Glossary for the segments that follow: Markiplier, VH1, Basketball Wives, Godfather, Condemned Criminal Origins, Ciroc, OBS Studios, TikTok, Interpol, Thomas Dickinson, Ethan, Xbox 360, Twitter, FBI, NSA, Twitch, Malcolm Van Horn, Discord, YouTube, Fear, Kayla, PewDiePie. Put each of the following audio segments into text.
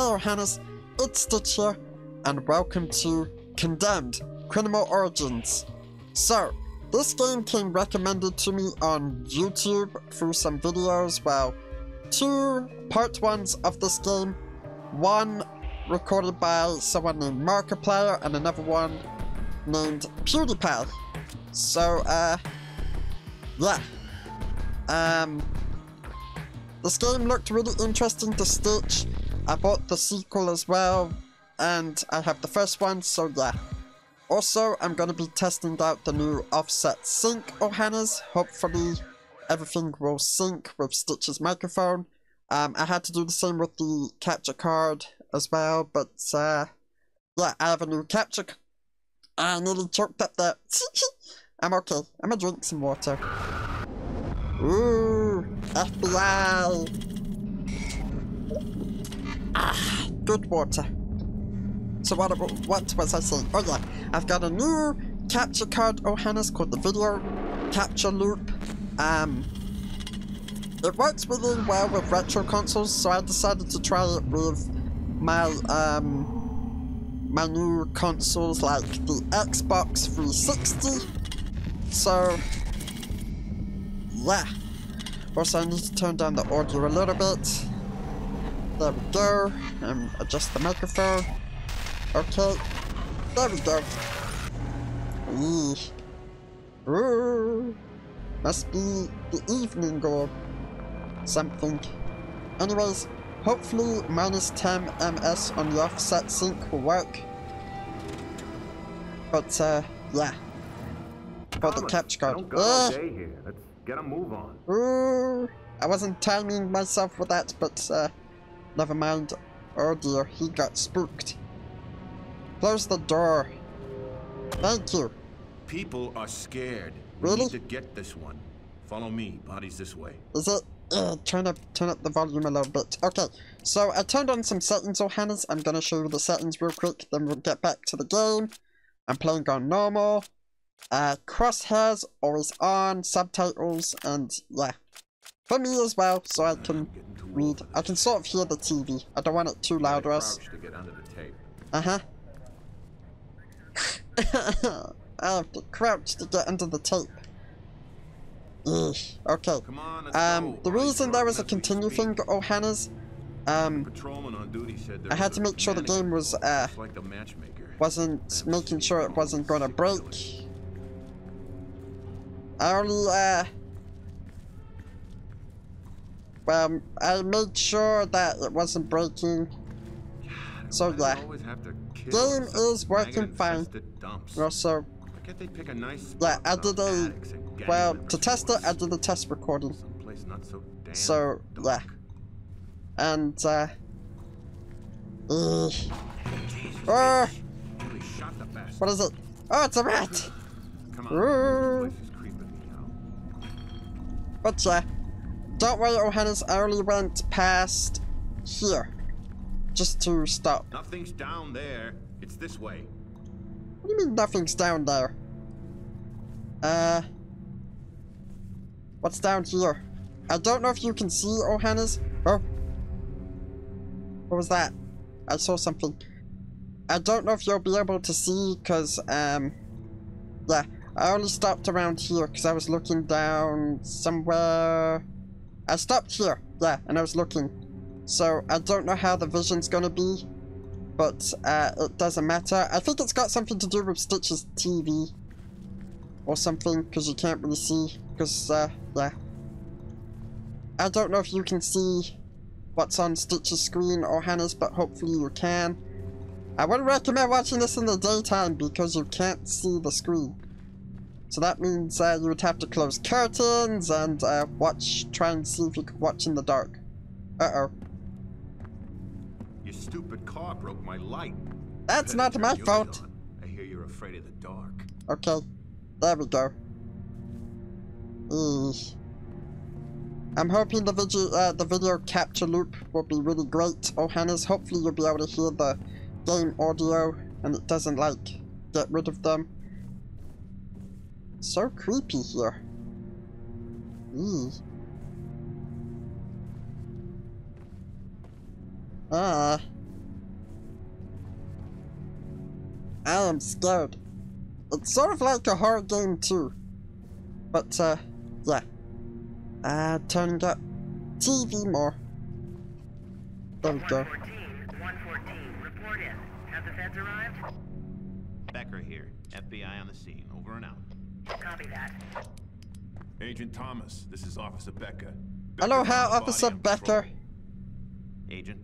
Hello Hannes, it's Stitch here, and welcome to Condemned Criminal Origins. So, this game came recommended to me on YouTube through some videos, well, two part ones of this game, one recorded by someone named Markiplier and another one named PewDiePie. So, yeah. This game looked really interesting to Stitch. I bought the sequel as well, and I have the first one, so yeah. Also, I'm gonna be testing out the new offset sync, Ohana's. Hopefully, everything will sync with Stitch's microphone. I had to do the same with the capture card as well, but yeah, I have a new capture card. I nearly choked up there. I'm okay. I'm gonna drink some water. Ooh, FBI! Ah, good water. So what was I saying? Oh yeah, I've got a new capture card, Ohana's, called the Video Capture Loop. It works really well with retro consoles, so I decided to try it with my, my new consoles like the Xbox 360. So, yeah. Also, I need to turn down the audio a little bit. There we go. And adjust the microphone. Okay. There we go. Eee. Ooh. Must be the evening or something. Anyways, hopefully minus 10 ms on the offset sync will work. But, yeah. For the capture card. Get a move on. Ooh, I wasn't timing myself with that, but never mind. Oh dear, he got spooked. Close the door. Thank you. People are scared. Really? We need to get this one. Follow me. Body's this way. Is it? Turn up the volume a little bit. Okay, so I turned on some settings, Ohana's. I'm gonna show you the settings real quick, then we'll get back to the game. I'm playing on normal. Crosshairs always on, subtitles, and yeah, for me as well, so I can read. I can sort of hear the TV. I don't want it too loud or else. I have to crouch to get under the tape. Eesh. Okay. The reason there was a continue thing, Ohana's, I had to make sure the game was wasn't gonna break. I only, well, I made sure that it wasn't breaking, so yeah, game is working fine. Also, yeah, I did a, well, to test it, I did a test recording, so yeah, and, what is it? Oh, it's a rat! Ooh. But yeah, don't worry, Ohana's, I only went past here, just to stop. Nothing's down there, it's this way. What do you mean nothing's down there? What's down here? I don't know if you can see, Ohana's. Oh, what was that? I saw something. I don't know if you'll be able to see, cause, yeah. I only stopped around here because I was looking down somewhere. I stopped here, yeah, and I was looking. So I don't know how the vision's gonna be, but it doesn't matter. I think it's got something to do with Stitch's TV or something, because you can't really see, because, yeah. I don't know if you can see what's on Stitch's screen or Hannah's, but hopefully you can. I wouldn't recommend watching this in the daytime because you can't see the screen. So that means you would have to close curtains and try and see if you could watch in the dark. Uh-oh. Your stupid car broke my light. That's not my fault. I hear you're afraid of the dark. Okay, there we go. Eesh. I'm hoping the video capture loop will be really great, Ohana's. Hopefully you'll be able to hear the game audio and it doesn't, like, get rid of them. So creepy here. Eee. Ah. I am scared. It's sort of like a horror game too. But, yeah. I turned up TV more. There we go. 114, report in. Have the feds arrived? Becker here. FBI on the scene. Over and out. Copy that. Agent Thomas, this is Officer Becker. Hello, Officer Becker. Agent.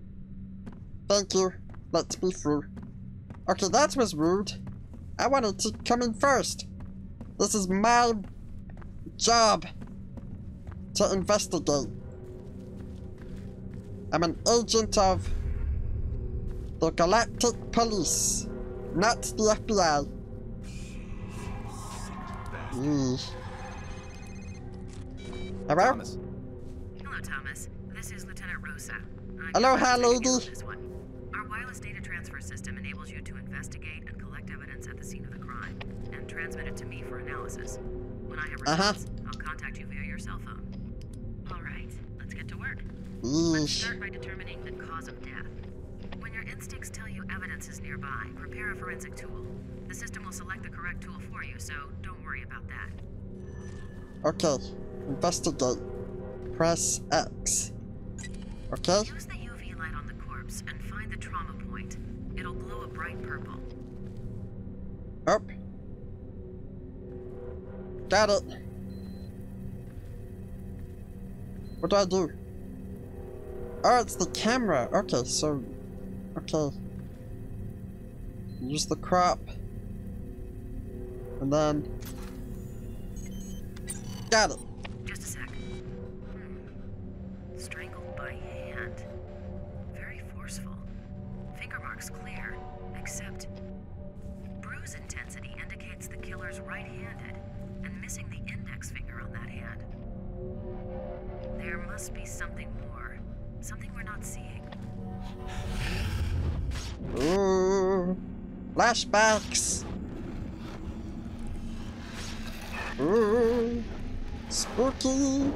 Thank you. Let's be through. Okay, that was rude. I wanted to come in first. This is my job to investigate. I'm an agent of the Galactic Police, not the FBI. Hello? Thomas. Hello, Thomas. This is Lieutenant Rosa. Aloha, lady. Our wireless data transfer system enables you to investigate and collect evidence at the scene of the crime and transmit it to me for analysis. When I have results, I'll contact you via your cell phone. All right, let's get to work. Let's start by determining the cause of death. When your instincts tell you evidence is nearby, prepare a forensic tool. The system will select the correct tool for you, so don't worry about that. Okay. Investigate. Press X. Okay. Use the UV light on the corpse and find the trauma point. It'll glow a bright purple. Up. Got it. What do I do? Oh, it's the camera. Okay, so... Okay. Use the crop. And then... Got it. Just a sec. Strangled by hand. Very forceful. Finger marks clear, except bruise intensity indicates the killer's right-handed and missing the index finger on that hand. There must be something more. Something we're not seeing. Ooh. Flashbacks. Ooh. Spooky.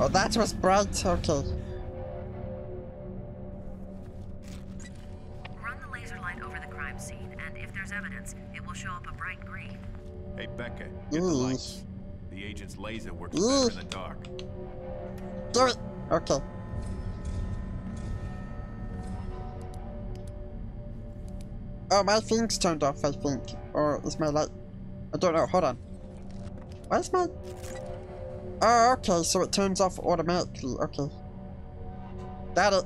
Oh, that was bright. Okay. Run the laser light over the crime scene, and if there's evidence, it will show up a bright green. Hey, Becca, get the lights. The agent's laser works better in the dark. Do it. Okay. Oh, my thing's turned off, I think. Or is my light... I don't know, hold on. Where's my... Oh, okay, so it turns off automatically, okay. Got it.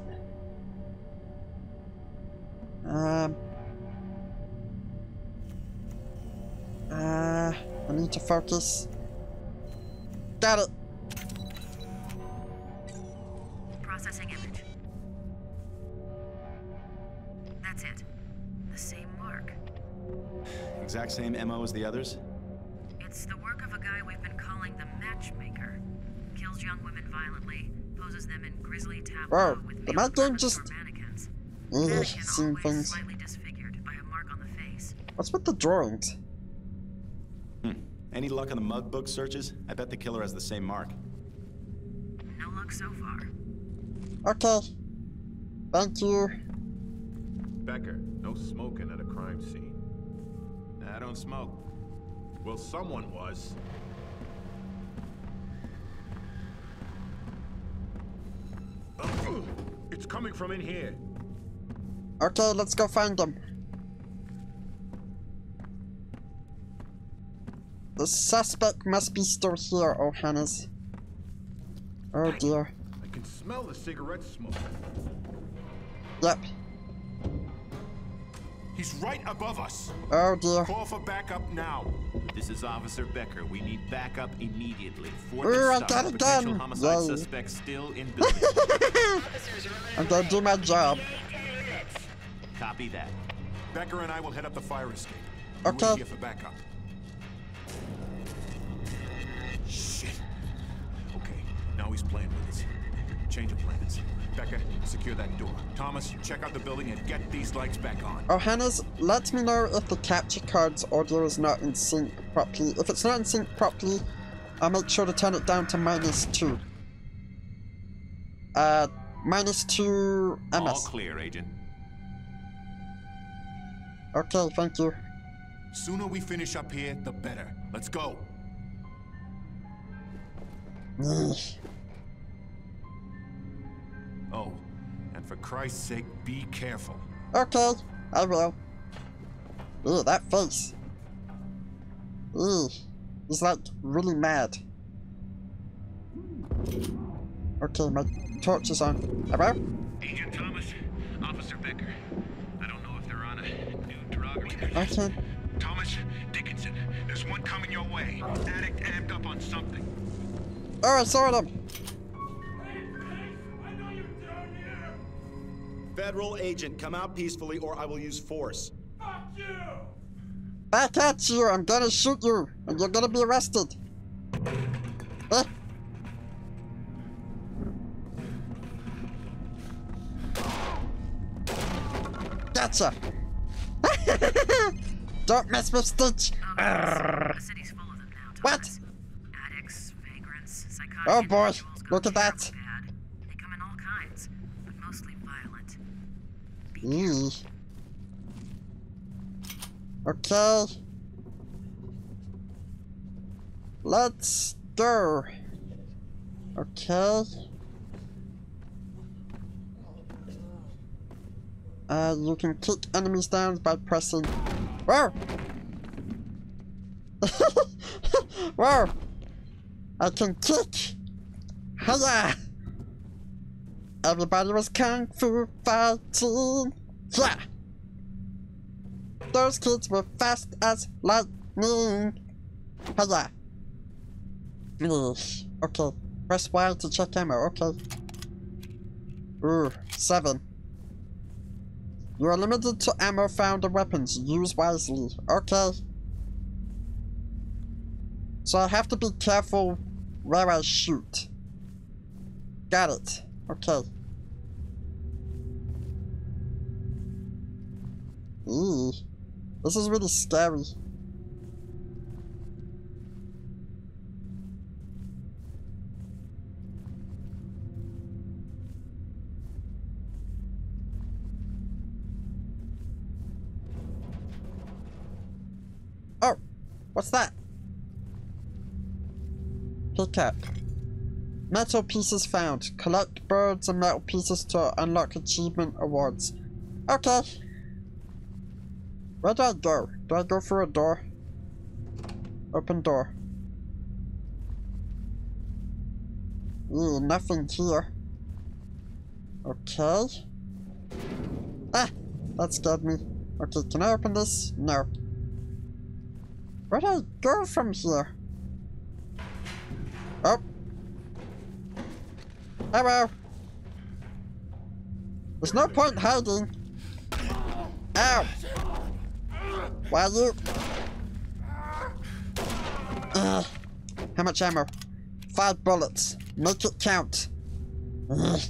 I need to focus. Got it. Processing image. That's it. The same mark. Exact same MO as the others? It's the work of a guy we've been calling the matchmaker. Kills young women violently, poses them in grisly tableau with mannequins. Mannequin always slightly disfigured by a mark on the face. What's with the drawings? Any luck on the mug book searches? I bet the killer has the same mark. No luck so far. Okay. Thank you. Becker, no smoking at a crime scene. I don't smoke. Well, someone was. It's coming from in here. Okay, let's go find them. The suspect must be still here, oh Hannes. Oh dear. I can smell the cigarette smoke. Yep. He's right above us. Oh dear. Call for backup now. This is Officer Becker. We need backup immediately. Ooh, I got a gun. Suspect still in building. I'm gonna do my job. Copy that. Becker and I will head up the fire escape. Okay. We're here for backup. Shit. Okay, now he's playing with us. Change of plans. Becca, secure that door. Thomas, check out the building and get these lights back on. Oh, Hannes, let me know if the capture card's audio is not in sync properly. If it's not in sync properly, I'll make sure to turn it down to -2. -2 MS. All clear, Agent. Okay, thank you. Sooner we finish up here, the better. Let's go. Oh, and for Christ's sake, be careful. Okay, I will. Ew, that face. Ew, he's like really mad. Okay, my torch is on. Hello? Agent Thomas, Officer Becker. I don't know if they're on a new drug or anything. Okay. Thomas Dickinson, there's one coming your way. Addict amped up on something. Oh, I saw them. I know you're down here. Federal agent, come out peacefully or I will use force. Fuck you! Back at you, I'm gonna shoot you, and you're gonna be arrested. Eh? Gotcha! Don't mess with Stitch! The city's full of them now, Thomas. What? Addicts, vagrants, psychotic. Oh boy, look at that! They come in all kinds, but mostly violent. Okay. Let's go. Okay. You can kick enemies down by pressing. Whoa! Whoa! I can kick! Hiya! Everybody was kung fu fighting! Yeah! Those kids were fast as lightning! Hiya! Okay, press Y to check ammo, okay. Ooh, 7. You are limited to ammo found in weapons. Use wisely. Okay. So I have to be careful where I shoot. Got it. Okay. Eee. This is really scary. Oh, what's that? Pick up. Metal pieces found. Collect birds and metal pieces to unlock achievement awards. Okay. Where do I go? Do I go through a door? Open door. Ew, nothing here. Okay. Ah, that scared me. Okay, can I open this? No. Where do I go from here? Oh. Hello. There's no point hiding. Ow. Why you? Ugh. How much ammo? 5 bullets. Make it count. Ugh.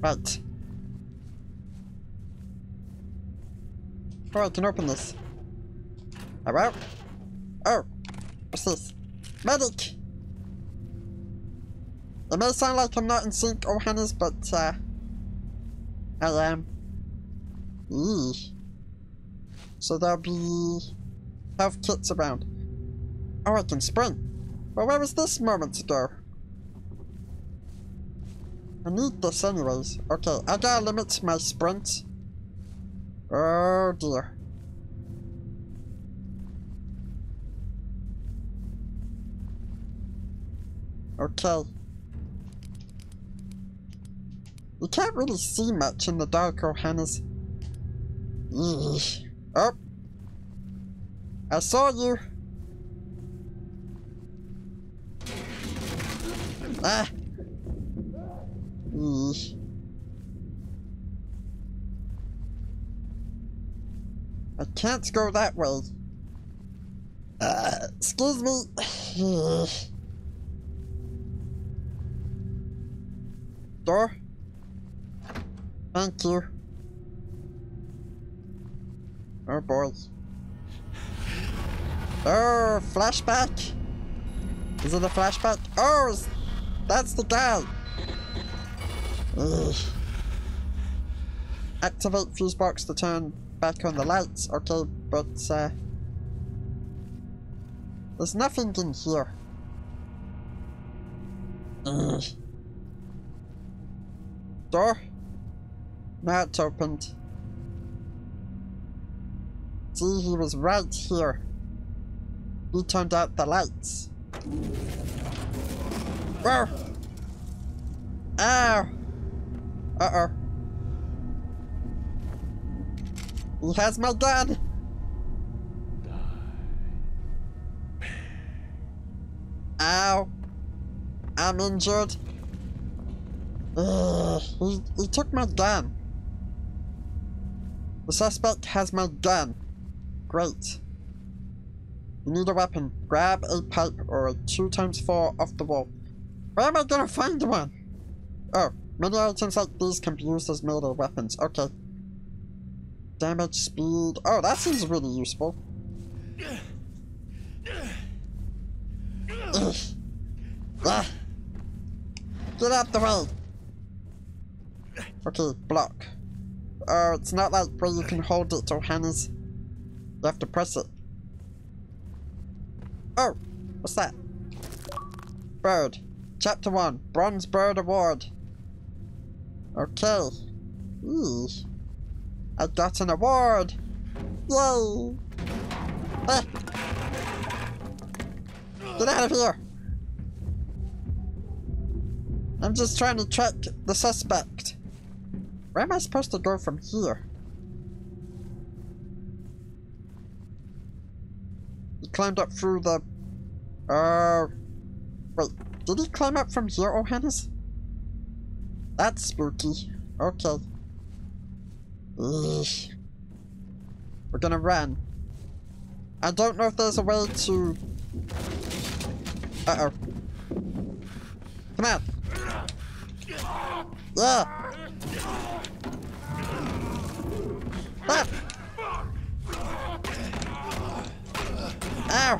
Right. Oh, I can open this. Hello? Oh, what's this? Medic! It may sound like I'm not in sync or Hannah's, but I am. Eee. So there'll be health kits around. Oh, I can sprint. Well, where was this moments ago? I need this anyways. Okay, I gotta limit my sprint. Oh dear. Okay. You can't really see much in the dark, Hannah's. Oh! I saw you! Ah! I can't go that way. Excuse me. Door. Thank you. Oh boy. Oh, flashback. Is it a flashback? Oh, that's the guy. Ugh. Activate fuse box to turn back on the lights. Okay, but there's nothing in here. Ugh. Door? Now it's opened. See, he was right here. He turned out the lights. Whoa! Ow! Uh-oh. He has my gun! Ow! I'm injured. Ugh, he took my gun. The suspect has my gun. Great. You need a weapon. Grab a pipe or a 2x4 off the wall. Where am I gonna find one? Oh, many items like these can be used as melee weapons. Okay. Damage, speed. Oh, that seems really useful. Ah. Get out the way! Okay, block. Oh, it's not like where you can hold it, Johannes. You have to press it. Oh, what's that? Bird. Chapter 1. Bronze Bird Award. Okay. Ooh. I got an award! Yay! Ah. Get out of here! I'm just trying to track the suspect. Where am I supposed to go from here? He climbed up through the... wait, did he climb up from here, Johannes? That's spooky. Okay. Ugh. We're gonna run. I don't know if there's a way to... Uh-oh. Come on! Yeah. Ah. Ow!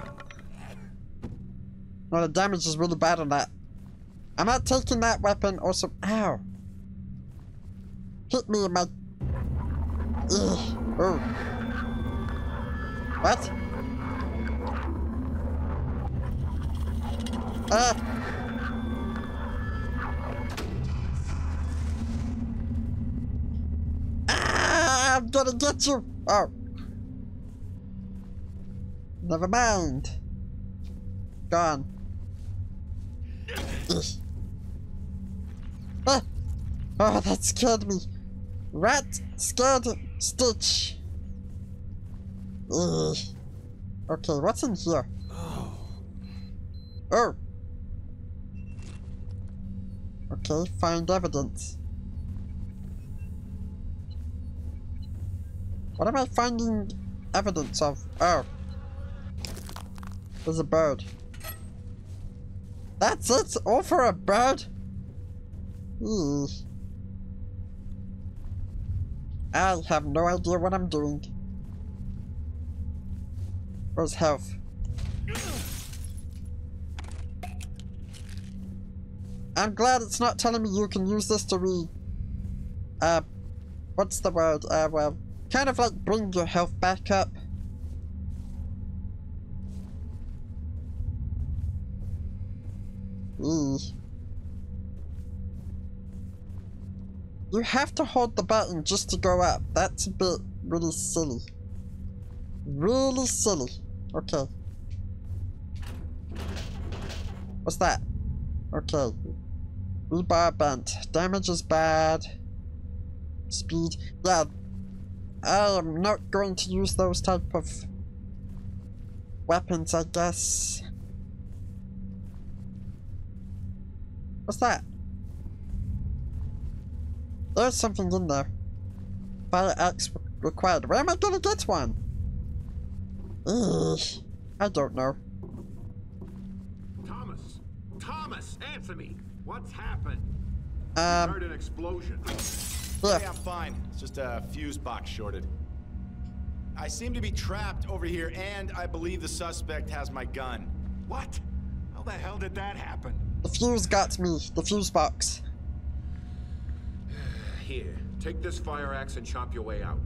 No, the damage is really bad on that. I'm not taking that weapon or some. Ow! Hit me in my. Ugh. Oh. What? Ah! I'm gonna get you! Oh. Never mind. Gone. Ah. Oh, that scared me. Rat scared Stitch. Ugh. Okay, what's in here? Oh. Okay, find evidence. What am I finding evidence of? Oh. There's a bird. That's it? All for a bird? Eee. I have no idea what I'm doing. Where's health? I'm glad it's not telling me you can use this to read. What's the word? Well. Kind of like bring your health back up. Eee. You have to hold the button just to go up. That's a bit really silly. Really silly. Okay. What's that? Okay. Rebar bent. Damage is bad. Speed. Yeah. I am not going to use those type of weapons, I guess. What's that? There's something in there. Fire axe required. Where am I gonna get one? Ugh, I don't know. Thomas, answer me. What's happened? I heard an explosion. Yeah, I'm fine. It's just a fuse box shorted. I seem to be trapped over here, and I believe the suspect has my gun. What? Oh, the hell did that happen? The fuse got me. The fuse box. Here, take this fire axe and chop your way out.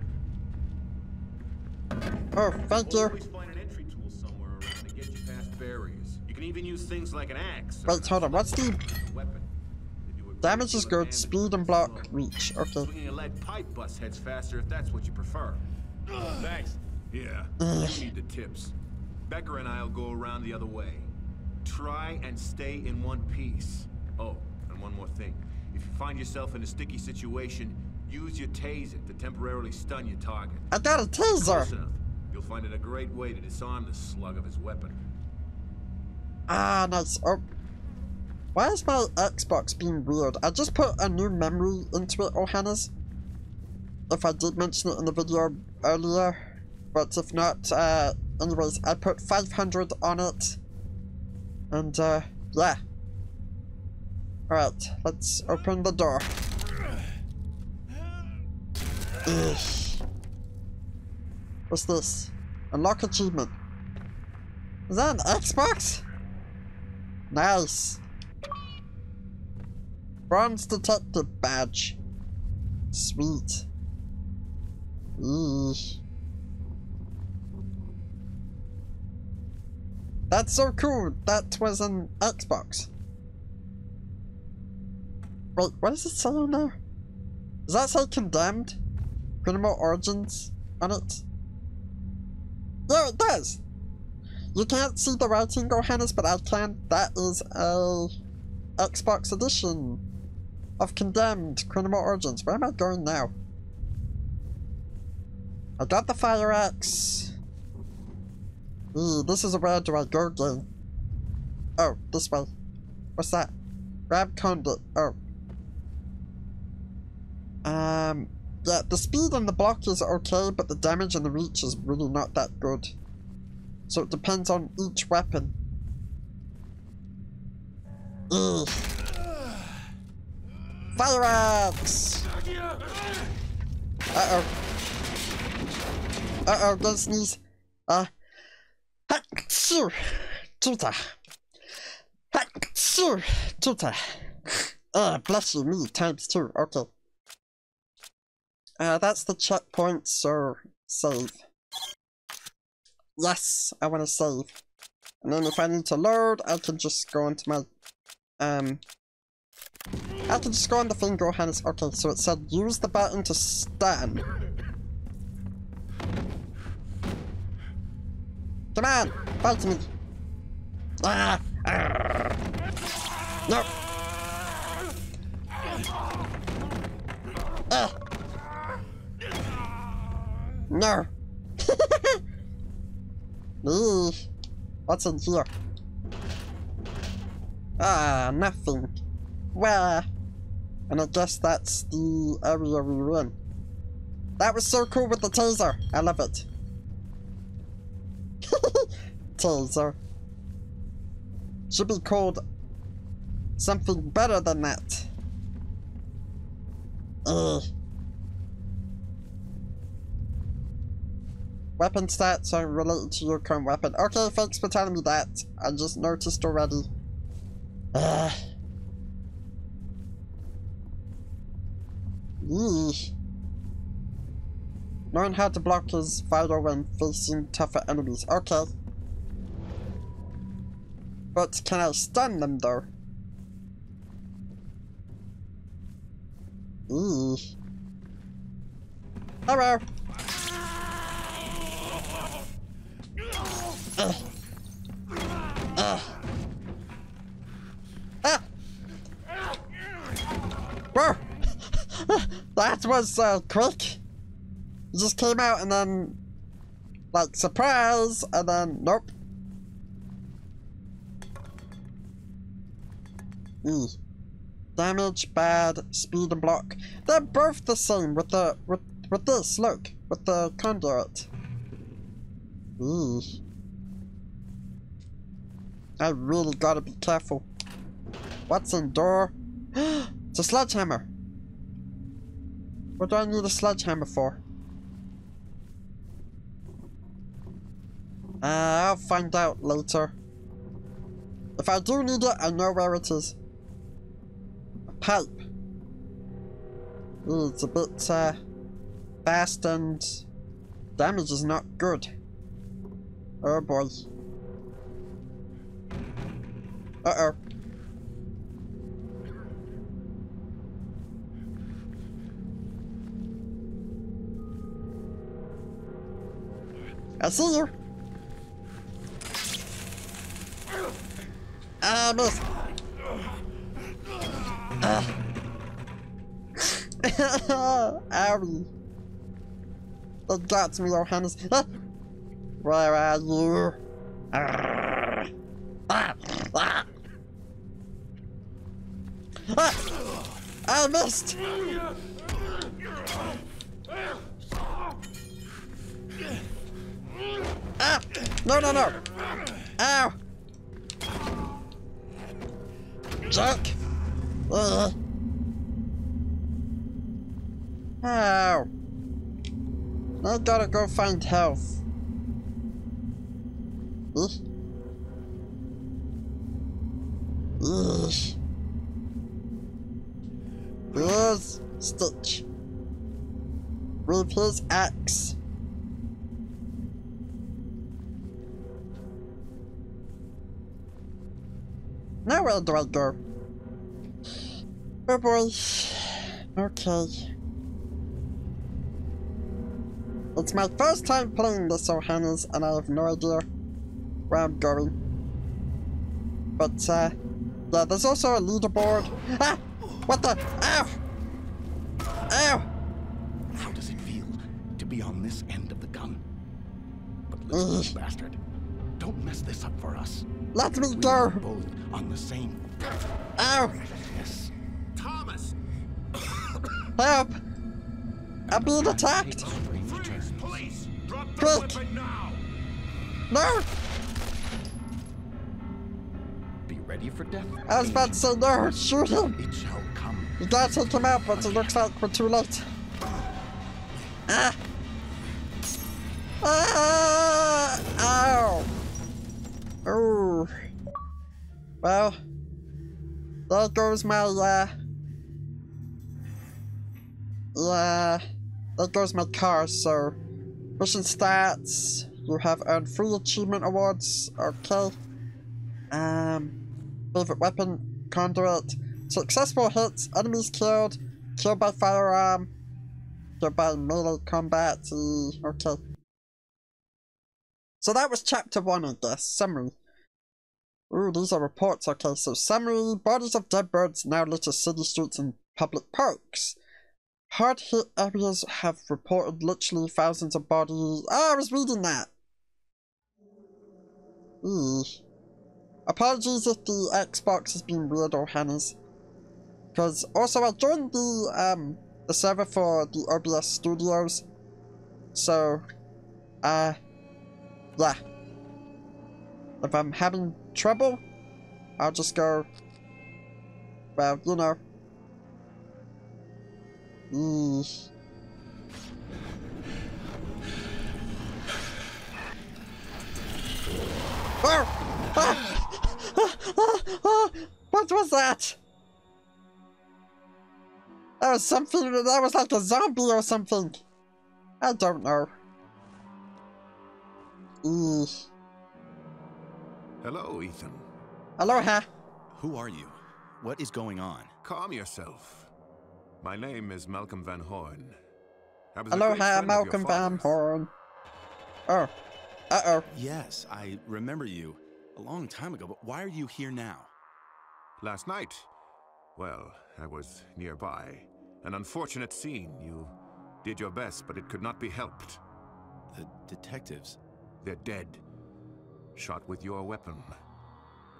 Oh, thank you. Always find an entry tool somewhere around to get you past barriers. You can even use things like an axe. Wait, hold on. What's the weapon? Damage is good. Speed and block reach. Okay. Swinging a lead pipe bus heads faster if that's what you prefer. Thanks. Yeah. You need the tips. Becker and I'll go around the other way. Try and stay in one piece. Oh, and one more thing. If you find yourself in a sticky situation, use your taser to temporarily stun your target. I got a taser! Close enough. You'll find it a great way to disarm the slug of his weapon. Ah, nice. Oh. Why is my Xbox being weird? I just put a new memory into it, Ohana's. If I did mention it in the video earlier. But if not, anyways, I put 500 on it. And, yeah. Alright, let's open the door. What's this? Unlock achievement. Is that an Xbox? Nice. Bronze detective badge. Sweet. Eesh. That's so cool. That was an Xbox. Wait, what does it say on there? Does that say Condemned Criminal Origins on it? Yeah, it does! You can't see the writing, Johannes, but I can. That is a Xbox edition of Condemned Criminal Origins. Where am I going now? I got the fire axe. Eee, this is a where do I go game. Oh, this way. What's that? Grab Condit. Oh. Yeah, the speed and the block is okay, but the damage and the reach is really not that good. So it depends on each weapon. Ugh. Fire axe! Uh-oh. Uh-oh, don't sneeze. Hack-choo! Tuta! Hack-choo! Tuta! Bless you, me, ×2, okay. That's the checkpoint, so save. Yes, I want to save. And then if I need to load, I can just go into my, I can just go on the thing, Johannes. Okay, so it said use the button to stun. Come on, fight me. Ah, ah. No. Ah. No. Eee. What's in here? Ah, nothing. Well, and I guess that's the area we were in. That was so cool with the taser. I love it. Taser. Should be called something better than that. Eee. Weapon stats are related to your current weapon. Okay, thanks for telling me that. I just noticed already. Ugh. Eesh. Knowing how to block is vital when facing tougher enemies. Okay. But can I stun them though? Eesh. Hello. Whoa! That was quick. It just came out and then, like, surprise, and then nope. E. Damage, bad, speed, and block. They're both the same with the with this. Look, with the conduit. E. I really gotta be careful. What's in door? It's a sledgehammer. What do I need a sledgehammer for? I'll find out later. If I do need it, I know where it is. A pipe. Ooh, it's a bit fast and damage is not good. Oh boy. Uh-oh. I see you. I missed. Owie. That got me, Johannes. Where are you? I missed. Ah! No, no, no! Ow! Junk! Ugh! Ow! I gotta go find health. Ugh! Ugh! Please, Stitch. Will you please axe? Now where do I go? Oh boy. Okay. It's my first time playing this, Johannes, and I have no idea where I'm going. But, yeah, there's also a leaderboard. Ah! What the? Ow! Ow! How does it feel to be on this end of the gun? But listen, bastard. Don't mess this up for us. Let me go. We're both on the same. Ow! Yes. Thomas. Help! I'm being attacked. Please, drop the weapon now. No! Be ready for death. I was about to say no. Shoot him. It shall come. You gotta take him out, but it looks like we're too late. Ah! Ah! Ow! Oh, well, there goes my, there goes my car, so, mission starts, you have earned 3 achievement awards, okay, favorite weapon, conduit, successful hits, enemies killed, killed by firearm, killed by melee combat, okay. So that was chapter 1, I guess. Summary. Ooh, these are reports. Okay, so summary. Bodies of dead birds now litter city streets and public parks. Hard-hit areas have reported literally thousands of bodies. Oh, I was reading that! Eeeh. Apologies if the Xbox has been weird, Johannes. Because also I joined the server for the OBS Studios. So, yeah, if I'm having trouble, I'll just go, well, you know. Eesh. Oh! Ah! What was that? That was something, that was like a zombie or something. I don't know. Hello, Ethan. Aloha. Who are you? What is going on? Calm yourself. My name is Malcolm Van Horn. Aloha, Malcolm Van Horn. Oh. Uh-oh. Yes, I remember you a long time ago, but why are you here now? Last night? Well, I was nearby. An unfortunate scene. You did your best, but it could not be helped. The detectives? They're dead, shot with your weapon,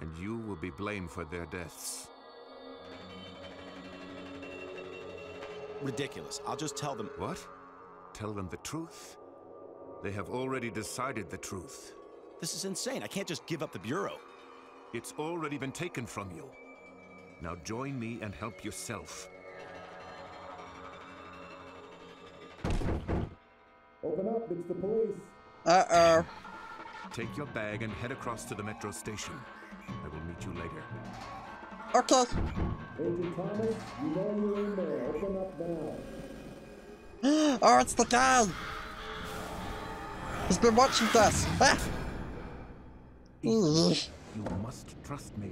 and you will be blamed for their deaths. Ridiculous. I'll just tell them. What? Tell them the truth? They have already decided the truth. This is insane. I can't just give up the Bureau. It's already been taken from you. Now join me and help yourself. Open up, it's the police. Take your bag and head across to the metro station. I will meet contact you later. Okay. Agent Thomas, you know you're in there. Open up now. Oh, it's the guy. He's been watching us. Ah. You must trust me.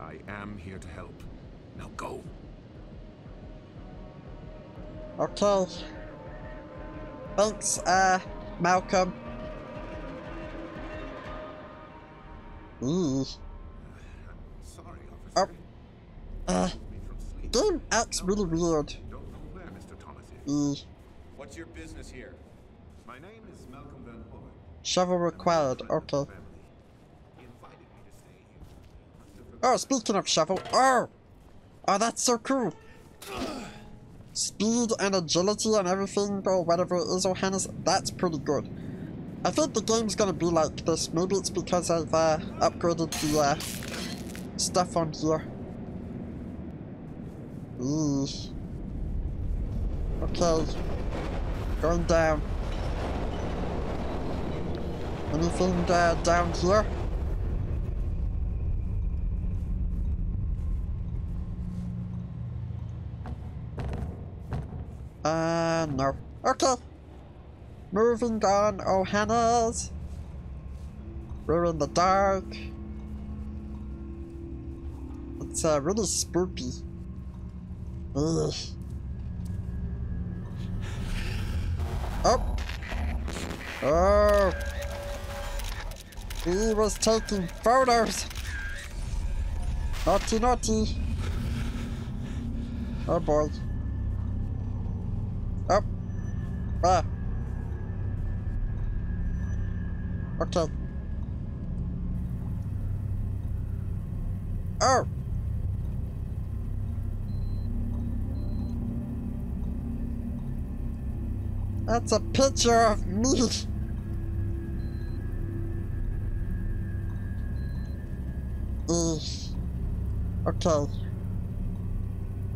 I am here to help. Now go. Okay. Thanks, Malcolm. Sorry, officer. Game acts really weird. Don't know where Mr. Thomas is. What's your business here? My name is Malcolm Van Horn. Shovel required. Okay. Oh, speaking of shovel, oh, that's so cool. Speed and agility and everything, or whatever it is, or Hannah's, that's pretty good. I think the game's gonna be like this. Maybe it's because I've upgraded the stuff on here. Eesh. Okay, going down. Anything down here? No. Okay. Moving on, oh Hannah's. We're in the dark. It's really spooky. Ugh. Oh. Oh. He was taking photos. Naughty, naughty. Oh boy. Oh. Ah. Okay. Oh. That's a picture of me. Okay.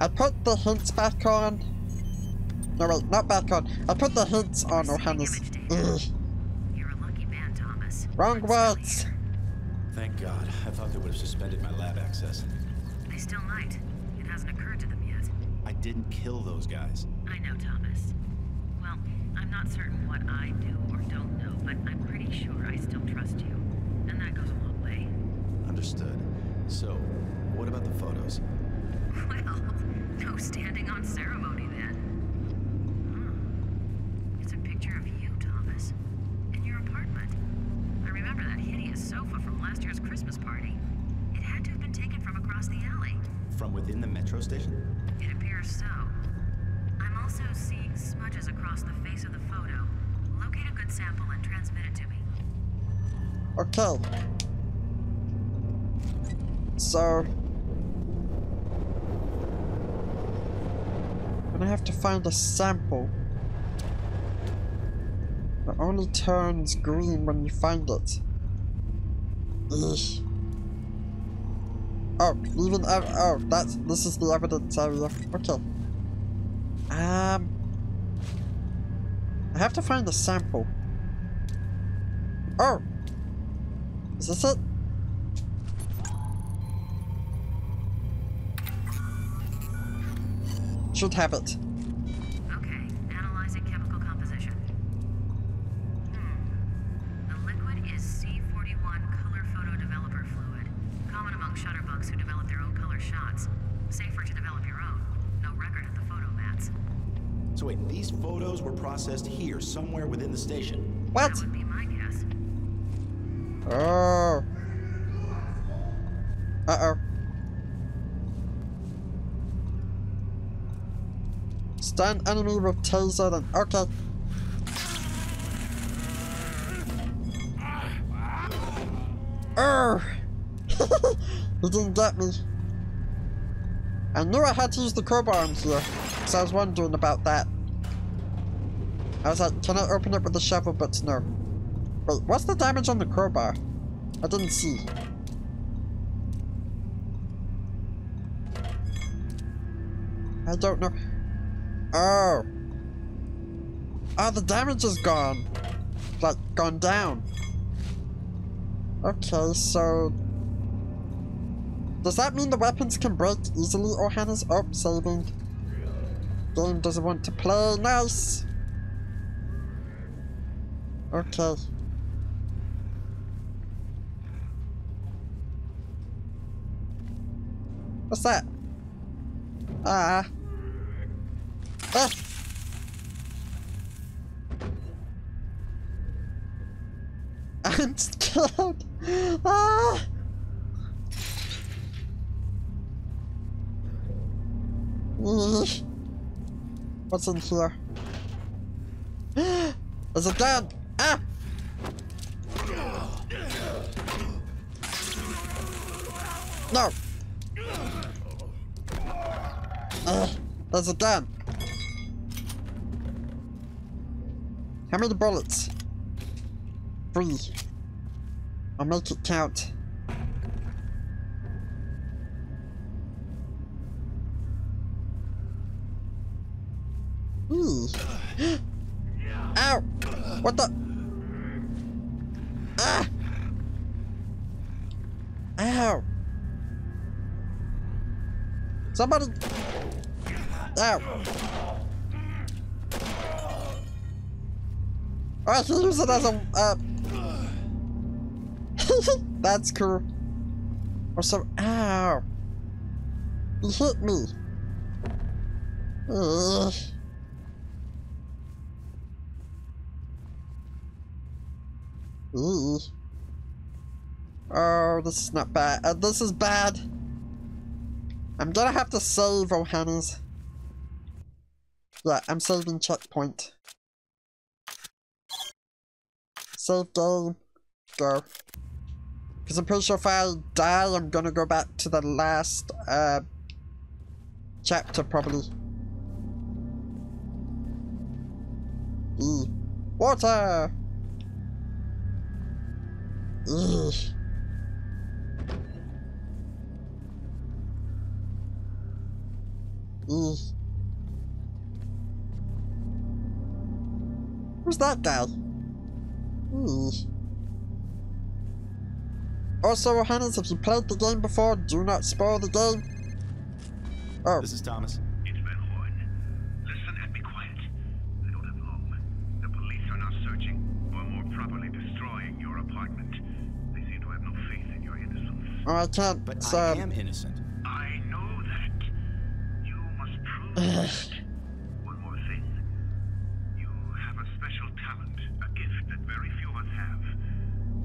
I put the hints back on. No, wait, not back on. I put the hints on, O'Hannes. You're a lucky man, Thomas. Wrong words. Thank God. I thought they would have suspended my lab access. They still might. It hasn't occurred to them yet. I didn't kill those guys. I know, Thomas. Well, I'm not certain what I do or don't know, but I'm pretty sure I still trust you. And that goes a long way. Understood. So, what about the photos? Well, no standing on ceremony then. Of you, Thomas, in your apartment. I remember that hideous sofa from last year's Christmas party. It had to have been taken from across the alley. From within the metro station? It appears so. I'm also seeing smudges across the face of the photo. Locate a good sample and transmit it to me. Okay. So... and I have to find a sample. It only turns green when you find it. Eesh. Oh, even this is the evidence area. Okay. I have to find a sample. Oh, is this it? Should have it. So wait, these photos were processed here, somewhere within the station. What? That would be my guess. Oh. Uh-oh. Stun enemy with taser then. Okay. Oh. He didn't get me. I knew I had to use the crowbar in here. So I was wondering about that. I was like, can I open it with the shovel? But no. Wait, what's the damage on the crowbar? I didn't see. I don't know. Oh. Oh, the damage is gone. Like, gone down. Okay, so... Does that mean the weapons can break easily, or Hannah's up saving? Game doesn't want to play. Nice. Okay. What's that? Ah. Ah. I'm scared. Ah. What's in here? Is it down? Ah! No! There's a gun. How many bullets? 3. I'll make it count. Ooh. Ow! What the? Ah! Ow! Somebody! Ow! Alright, he used it as a. That's cool. Or some. Ow! He hit me. Ugh. Ooh. Oh, this is not bad. This is bad. I'm gonna have to save, oh honey's. Yeah, I'm saving checkpoint. Save game. Go. Because I'm pretty sure if I die, I'm gonna go back to the last chapter probably. Ooh. Water! Ugh. Ugh. Who's that guy? Ugh. Also, Hannes, if you played the game before, do not spoil the game. Oh. This is Thomas. It's Van Horn. Listen and be quiet. I don't have long. The police are now searching, or more properly destroying your apartment. Oh, I can't, but so... I am innocent. I know that. You must prove that. One more thing. You have a special talent, a gift that very few of us have.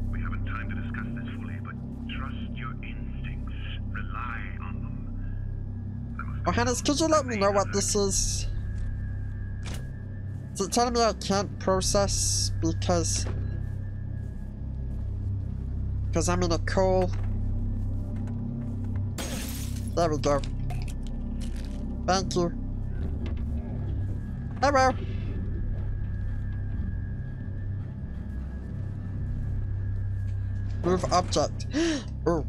We haven't time to discuss this fully, but trust your instincts. Rely on them. Oh, Hannes, could you let me know what this is? Is it telling me I can't process because I'm in a call? There we go. Thank you. Hello. Move object. Oh.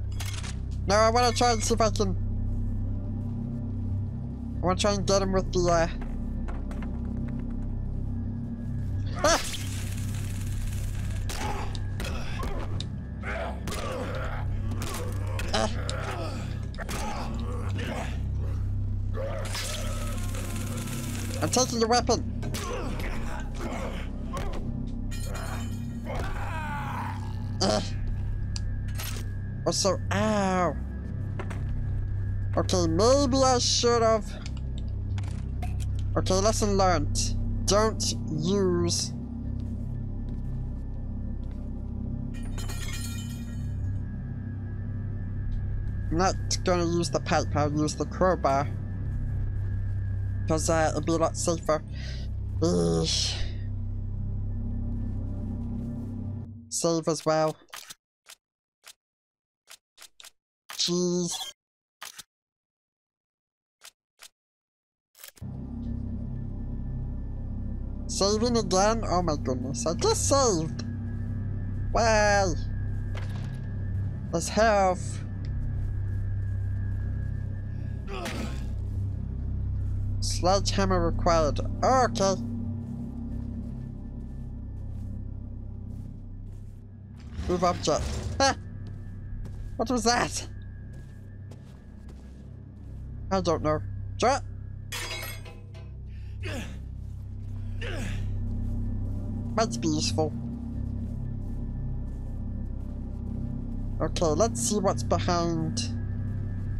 Now I want to try and see if I can. I want to try and get him with the. Ah! I'm taking the weapon! Ugh. Also, ow! Okay, maybe I should've... Okay, lesson learned. Don't use... I'm not gonna use the pipe, I'll use the crowbar. Because it'll be a lot safer. Ugh. Save as well. Jeez. Saving again? Oh my goodness, I just saved! Wow! Let's have... Sledgehammer required. Oh, okay. Move object. Ah! What was that? I don't know. Try. Might be useful. Okay, let's see what's behind.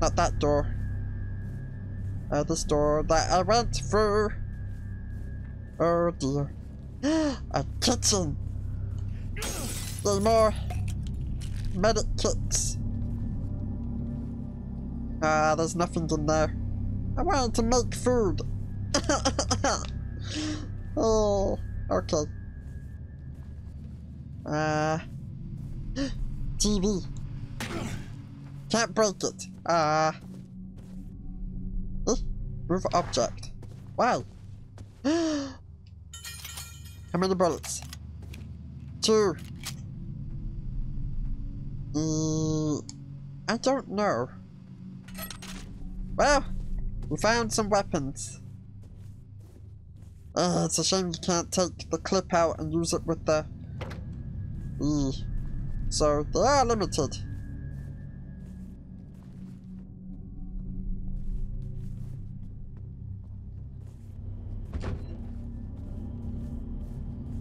Not that door. This door that I went through. Oh dear. A kitchen! There's more medic kits. Ah, there's nothing in there. I wanted to make food. Oh, okay. TV. Can't break it. Move object. Wow. How many bullets? 2. I don't know. Well, we found some weapons. It's a shame you can't take the clip out and use it with the... So, they are limited.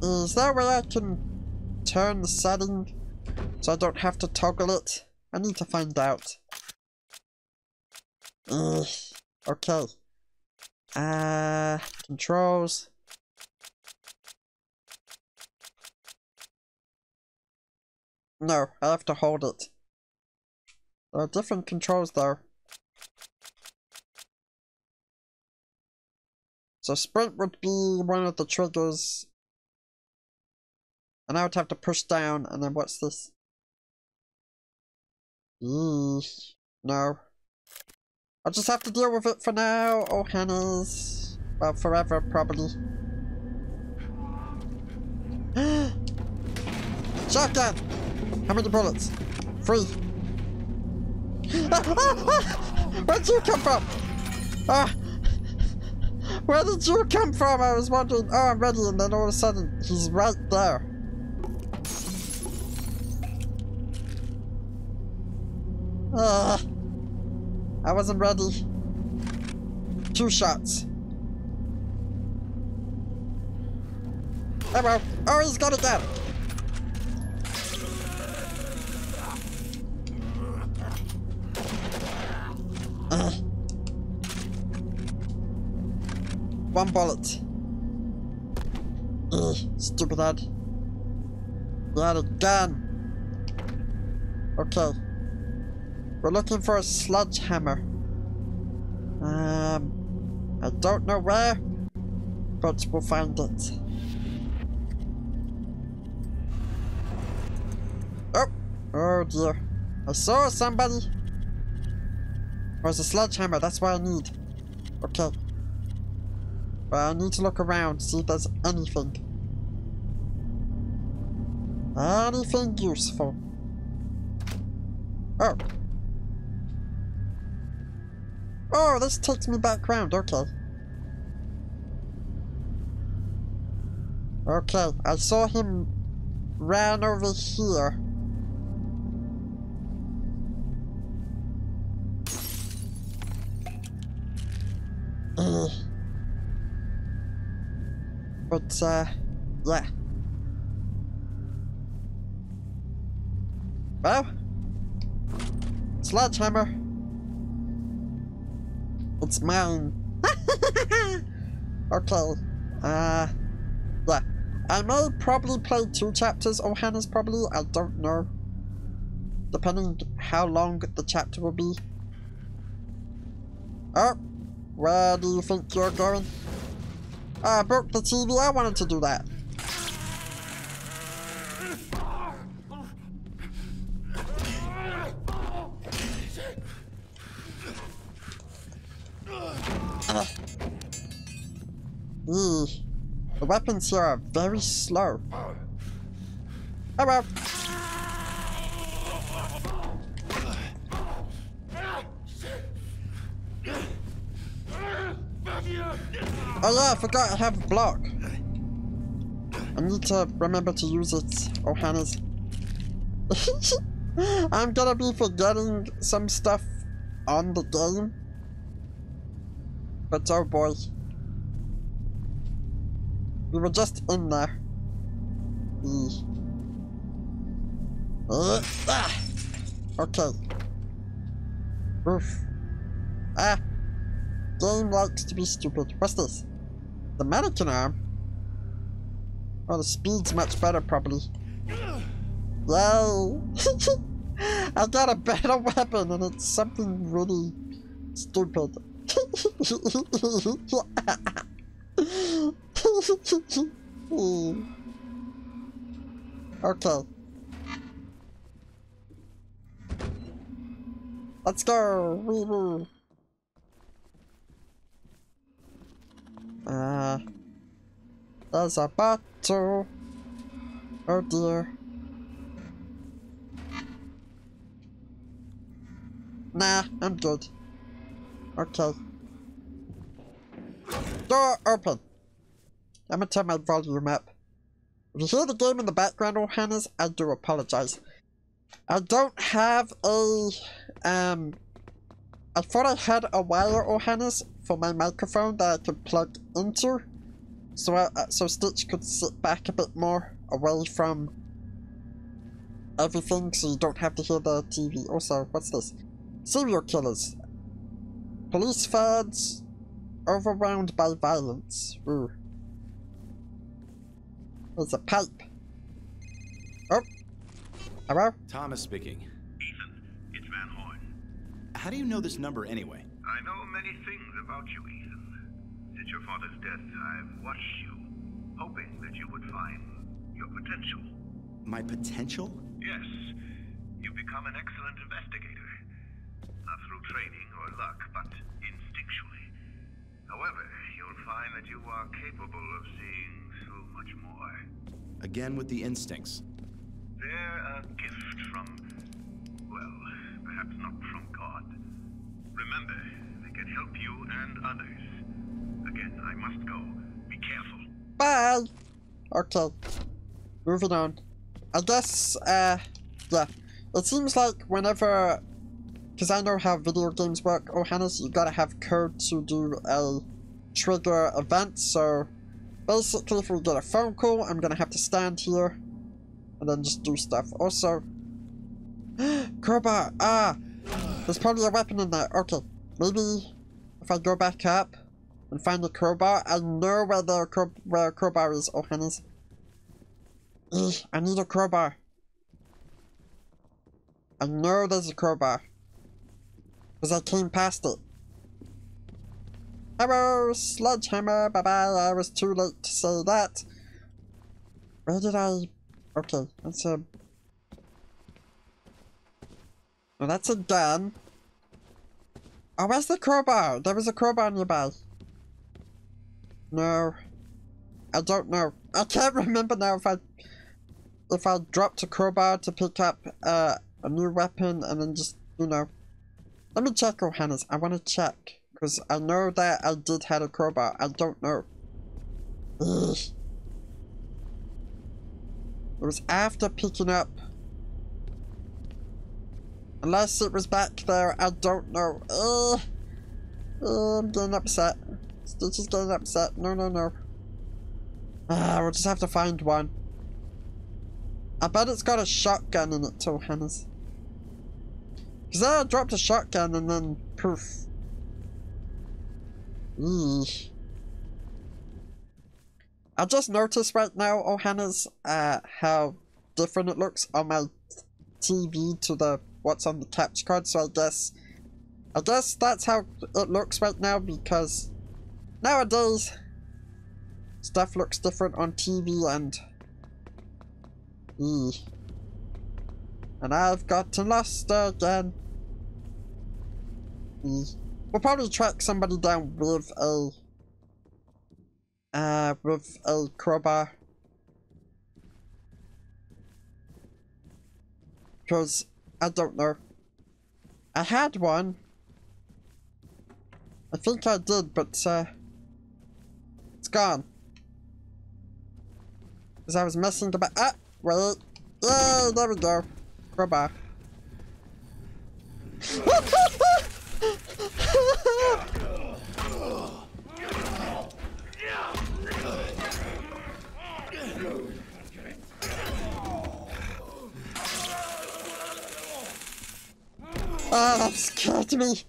Is there a way I can turn the setting so I don't have to toggle it? I need to find out. Okay. Controls. No, I have to hold it. There are different controls though. So sprint would be one of the triggers. And I would have to push down, and then what's this? No. I'll just have to deal with it for now. Oh, Hannah's. Well, forever, probably. Shotgun! How many bullets? 3. Where'd you come from? Where did you come from? I was wondering. Oh, I'm ready, and then all of a sudden, he's right there. I wasn't ready. 2 shots. Hello. Oh, he's got it down. One bullet. Stupid head. You had a gun. Okay. We're looking for a sledgehammer. I don't know where, but we'll find it. Oh dear. I saw somebody. Where's the sledgehammer? That's what I need. Okay. But I need to look around, see if there's anything. Anything useful. Oh. Oh, this takes me back round, okay. Okay, I saw him ran over here. But, yeah. Well, sledgehammer. It's mine. Okay. Yeah. I may probably play 2 chapters, or Hannah's probably, I don't know. Depending how long the chapter will be. Oh, where do you think you're going? I broke the TV, I wanted to do that. The weapons here are very slow. Oh well. Oh yeah, I forgot I have a block. I need to remember to use it. Oh, Hannah's. I'm gonna be forgetting some stuff on the game. But oh boy. We were just in there. Okay. Oof. Ah. Game likes to be stupid. What's this? The mannequin arm? Oh, the speed's much better, probably. Yo! I got a better weapon, and it's something really stupid. Okay. Let's go! Woo-woo. There's a battle. Oh dear. Nah, I'm good. Okay. Door open. I'm gonna turn my volume up. If you hear the game in the background, all Hannah's, I do apologize. I don't have a I thought I had a wire, all Hannah's, for my microphone that I could plug into, so so Stitch could sit back a bit more away from everything, so you don't have to hear the TV. Also, what's this? Serial killers, police fads, overwhelmed by violence. Ooh. There's a pipe. Oh, hello. Thomas speaking. Ethan, it's Van Horn. How do you know this number anyway? I know many things about you, Ethan. Since your father's death, I've watched you, hoping that you would find your potential. My potential? Yes. You've become an excellent investigator. Not through training or luck, but instinctually. However, you'll find that you are capable of seeing so much more. Again with the instincts. They're a gift from, well, perhaps not from God. Remember, they can help you and others. Again, I must go. Be careful. Bye! Okay. Moving on. I guess, yeah. It seems like whenever, because I know how video games work, oh Hannes, you gotta have code to do a trigger event, so basically if we get a phone call, I'm gonna have to stand here and then just do stuff. Also, crowbar! Ah! There's probably a weapon in there. Okay, maybe if I go back up and find the crowbar, I know where the crowbar is. Oh, Hannes. I need a crowbar. I know there's a crowbar. Because I came past it. Hello, sledgehammer. Bye bye. I was too late to say that. Where did I. Okay, that's a. Well, that's a gun. Oh, where's the crowbar? There was a crowbar nearby. No. I don't know. I can't remember now if I dropped a crowbar to pick up a new weapon and then just, you know. Let me check, oh Hannes. I want to check. Because I know that I did have a crowbar. I don't know. Ugh. It was after picking up. Unless it was back there, I don't know. I'm getting upset. Stitch is getting upset. No, no, no. We'll just have to find one. I bet it's got a shotgun in it too, Hannes. Because I dropped a shotgun and then poof. Eesh. I just noticed right now, oh Hannes, how different it looks on my TV to the what's on the capture card, so I guess that's how it looks right now, because nowadays stuff looks different on TV and and I've gotten lost again. We'll probably track somebody down with a crowbar, because I don't know. I had one. I think I did, but it's gone. Because I was messing about. Ah, wait. Yeah, there we go. Crowbar. Ah, that scared me.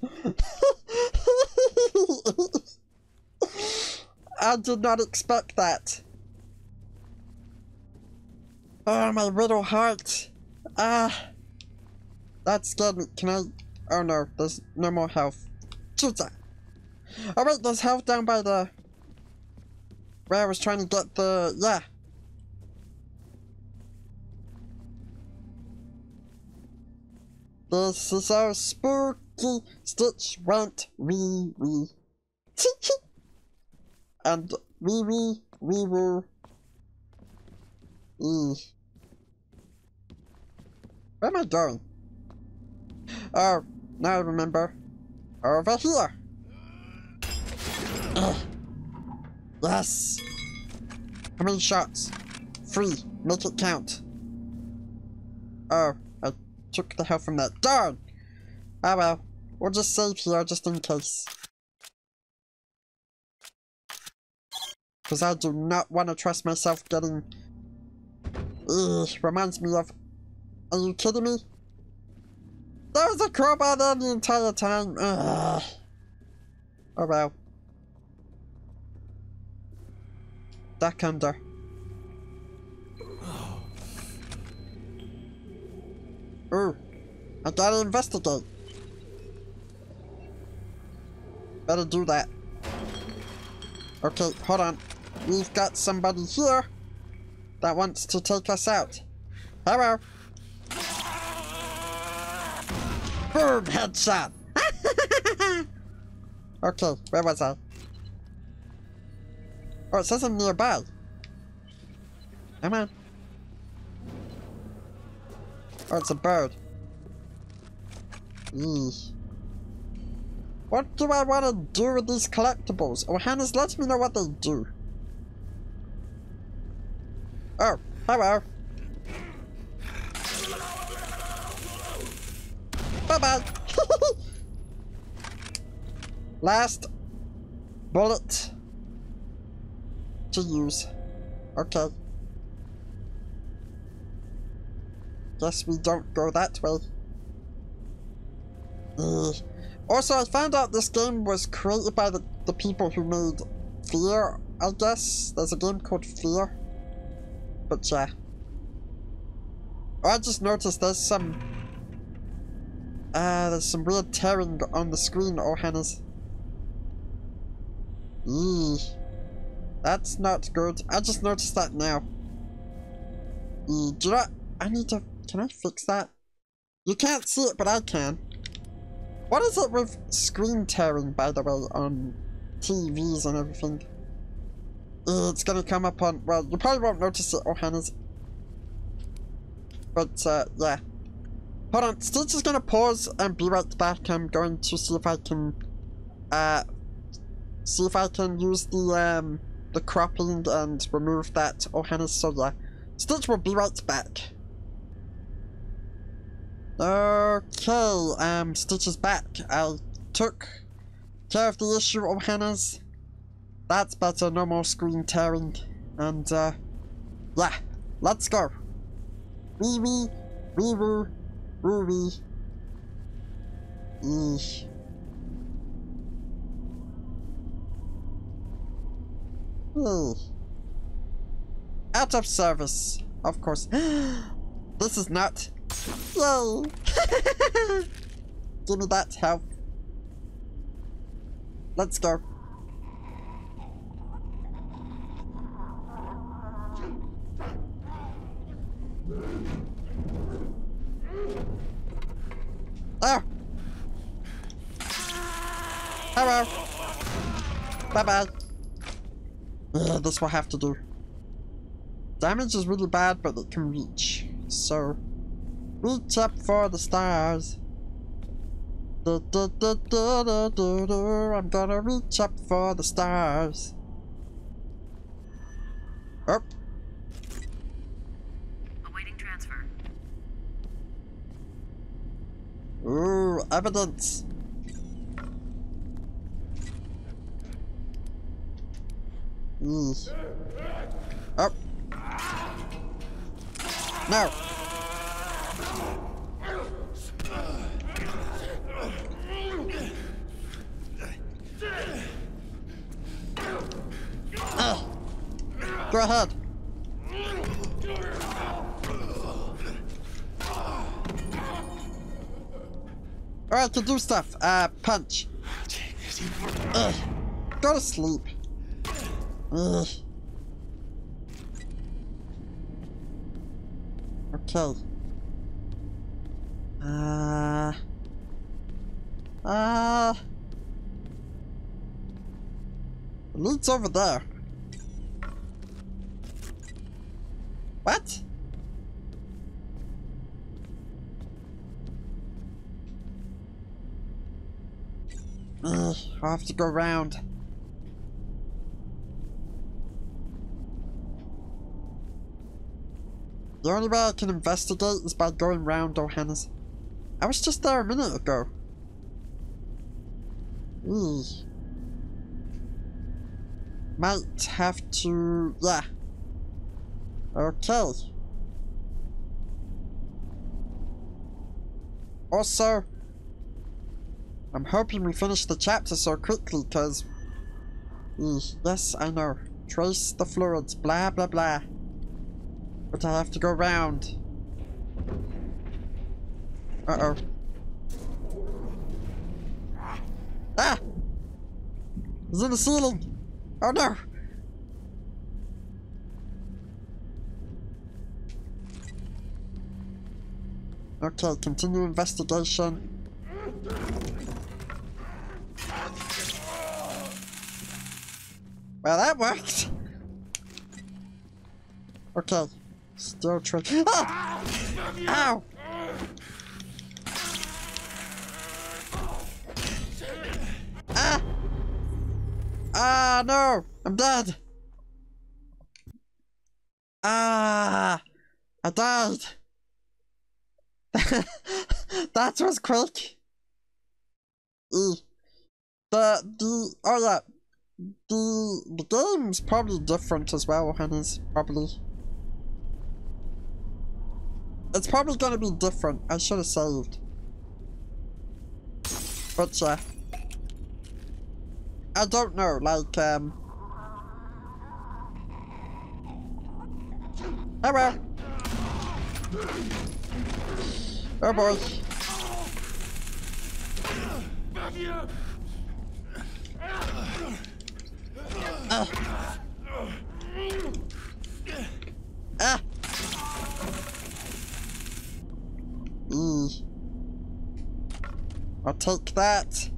I did not expect that. Oh, my little heart. Ah, that scared me. Can I? Oh no, there's no more health. Chuta. Oh wait, there's health down by the where I was trying to get the yeah. This is our spooky Stitch went wee wee. And wee wee wee woo. Where am I going? Oh, now I remember. Over here. Ugh. Yes. How many shots? 3. Make it count. Oh. Took the hell from that. Darn! Ah well. We'll just save here just in case. Because I do not want to trust myself getting... Ugh, reminds me of... Are you kidding me? There was a crowbar there the entire time! Ugh. Oh well. Duck under. Ooh, I gotta investigate. Better do that. Okay, hold on. We've got somebody here that wants to take us out. Hello. Boom, headshot. Okay, where was I? Oh, it says I'm nearby. Come on. Oh, it's a bird. Eesh. What do I want to do with these collectibles? Oh, Hannah's let me know what they do. Oh, hello. Bye-bye. Last bullet to use. Okay. Guess we don't go that way. Ugh. Also, I found out this game was created by the people who made Fear, I guess. There's a game called Fear. But yeah. Oh, I just noticed there's some weird tearing on the screen, oh Hannah's. That's not good. I just noticed that now. Do not... I need to... Can I fix that? You can't see it, but I can. What is it with screen tearing, by the way, on TVs and everything? It's gonna come up on... Well, you probably won't notice it, oh Hannah's. But, yeah. Hold on, Stitch is gonna pause and be right back. I'm going to see if I can... see if I can use the cropping and remove that, oh Hannah's, so yeah. Stitch will be right back. Okay, Stitch is back. I took care of the issue, oh Hannah's. That's better, no more screen tearing. And, yeah, let's go. Wee wee, wee woo, woo wee. Eesh. Out of service, of course. This is not. Yay! Give me that health. Let's go. Ah! Hello. Bye bye. Ugh, this will have to do. Damage is really bad, but it can reach. So, reach up for the stars. I'm gonna reach up for the stars. Up. Awaiting transfer. Ooh, evidence. Oh. No. Oh. Go ahead. Alright, to do stuff. Punch. Ugh. Go to sleep. Ugh. Okay. The loot's over there. What? Ugh, I have to go round. The only way I can investigate is by going round, O'Hannes. I was just there a minute ago. Eee. Might have to... yeah. Okay. Also, I'm hoping we finish the chapter so quickly, cause... yes, I know. Trace the fluids, blah blah blah. But I have to go round. Uh-oh. Ah! It's in the ceiling! Oh no! Okay, continue investigation. Well, that worked. Okay, still trying. Ah! Ow! Ah! Ah no! I'm dead. Ah! I died. That was quick. Oh yeah. The game's probably different as well, Henny's probably. It's probably gonna be different. I should have saved. But yeah. I don't know, like oh well. Oh boy. Ah. I'll take that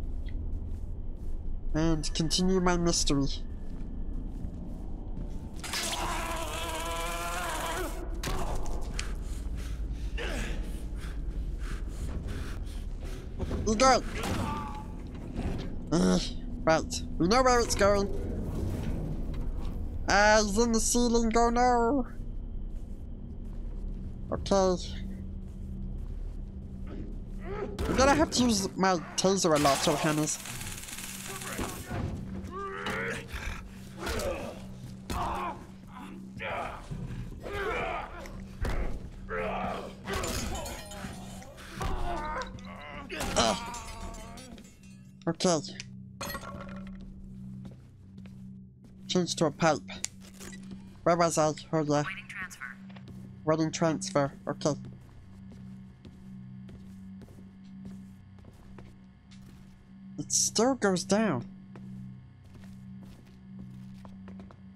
and continue my mystery. You go. Right, we know where it's going. Ah, he's in the ceiling, oh no! Okay. I'm gonna have to use my taser a lot, O'Hannes. Okay. Change to a pipe. Where was I? Oh yeah. Wedding transfer. Okay. It still goes down.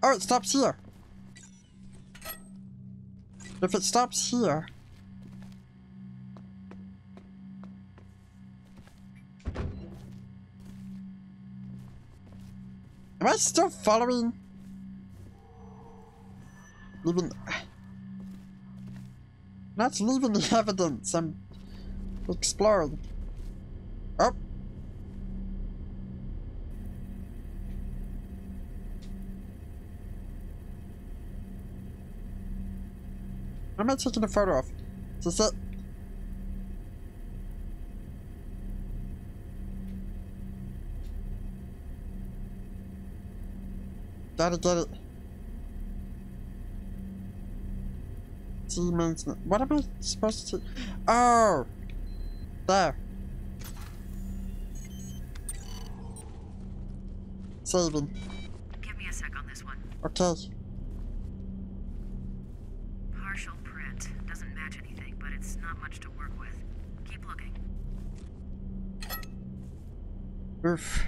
Oh, it stops here. If it stops here. Am I still following? Leaving... not leaving the evidence, I'm exploring. Oh! What am I taking a photo of? Is this it? Gotta get it. teammates. What am I supposed to? Oh, there. Saving. Give me a sec on this one. Okay. Partial print doesn't match anything, but it's not much to work with. Keep looking. Oof.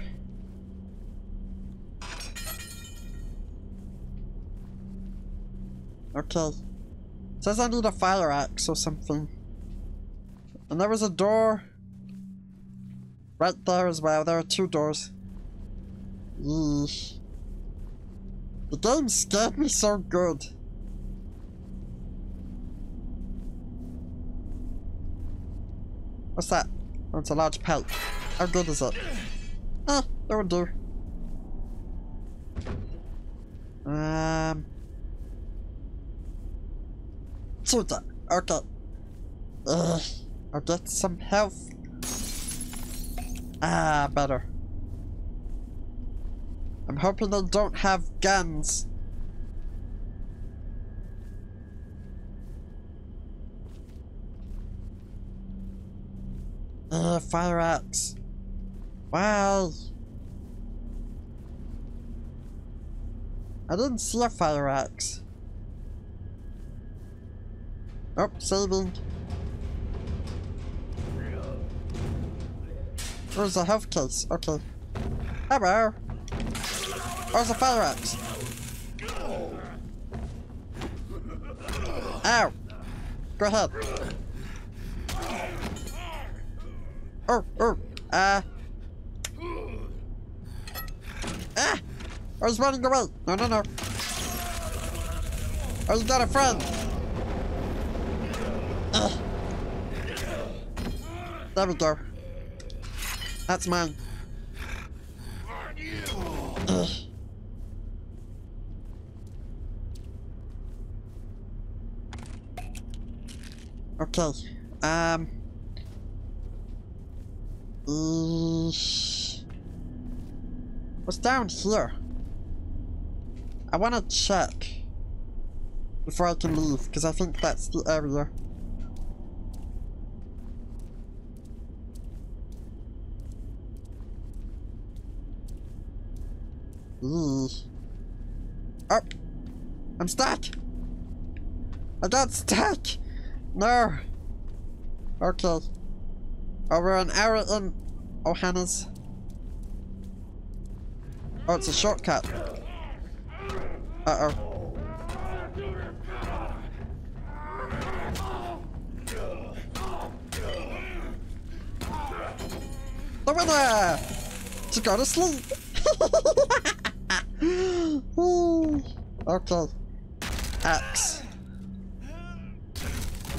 Okay. Says I need a fire axe or something. And there was a door right there as well. There are two doors. Yeesh. The game scared me so good. What's that? Oh, it's a large pelt. How good is it? Ah, that would do. Shoot that. Okay. Ugh. I'll get some health. Ah, better. I'm hoping they don't have guns. Fire axe. Wow. I didn't see a fire axe. Oh, saving. There's a health case. Okay. Hello. Oh, it's a fire axe. Ow. Go ahead. Oh. Ah. I was running away. No. Oh, you got a friend. There we go. That's mine. Ugh. Okay. What's down here? I want to check before I can leave, because I think that's the area. Oh, I'm stuck. I got stuck. No. Okay. Oh, we're an hour in. Oh, Hannah's. Oh, it's a shortcut. Uh-oh. The winner! She got to sleep. Okay.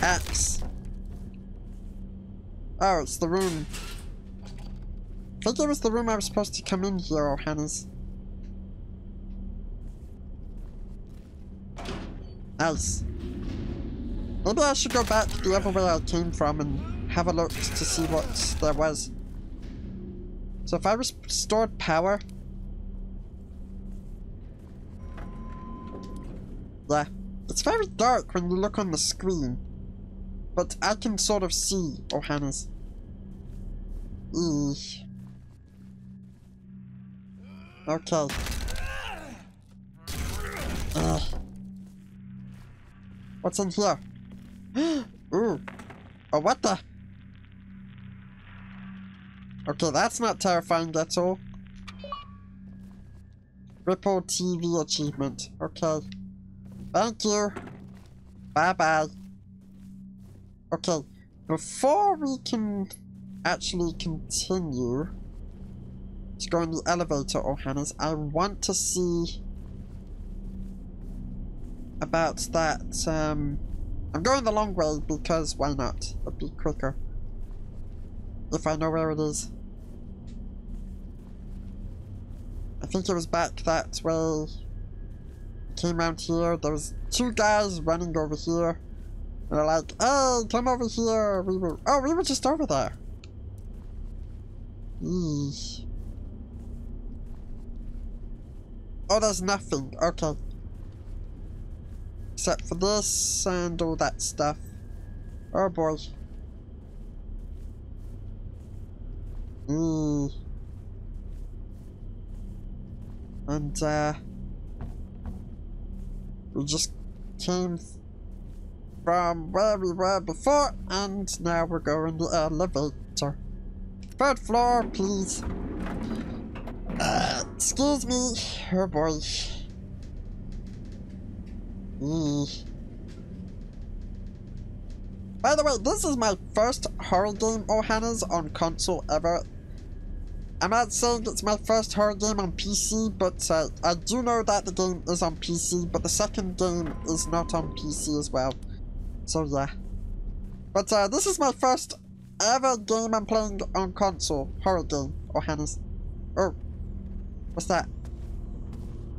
Axe. Oh, it's the room. I think it was the room I was supposed to come in here, oh Hannes. Nice. Maybe I should go back the other way I came from and have a look to see what there was. So if I restored power... Yeah, it's very dark when you look on the screen, but I can sort of see, oh Hannes. Eesh. Okay. Ugh. What's in here? Ooh. Oh, what the? Okay, that's not terrifying, that's all. Ripple TV achievement. Okay. Thank you. Bye-bye. Okay, before we can actually continue to go in the elevator, oh Hannes, I want to see about that, I'm going the long way because why not? It'd be quicker if I know where it is. I think it was back that way. Came out here, there was two guys running over here. They're like, hey, come over here. We were just over there. Eesh. Oh, there's nothing. Okay. Except for this and all that stuff. Oh boy. Mmm. And we just came from where we were before, and now we're going the elevator. Third floor, please. Excuse me. Oh boy. By the way, this is my first horror game, Ohana's, on console ever. I'm not saying it's my first horror game on PC, but I do know that the game is on PC, but the second game is not on PC as well. So yeah. But this is my first ever game I'm playing on console. Horror game, Ohana's. Oh, what's that?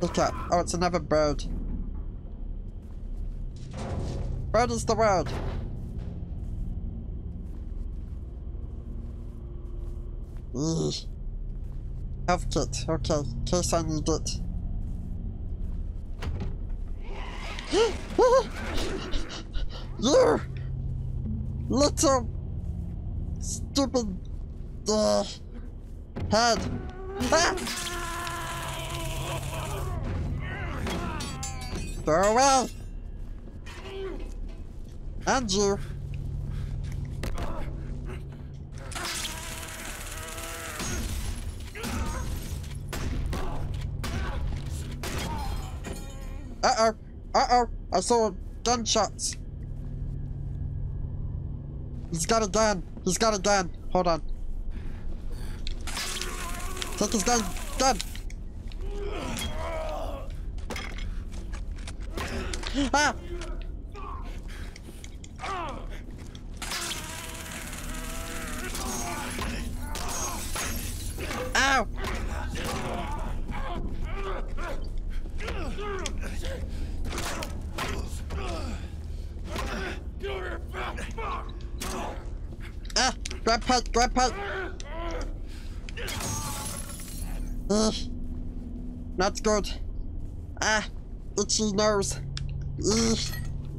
Look up. Oh, it's another bird. Bird is the word. Health kit, okay, in case I need it. You little stupid head. Ah! Farewell. And you. Uh-oh, uh-oh, I saw gunshots. He's got a gun, hold on. Take his gun. Ah! Ow! Ah! Grab pipe! Not good. Ah! Itchy nose.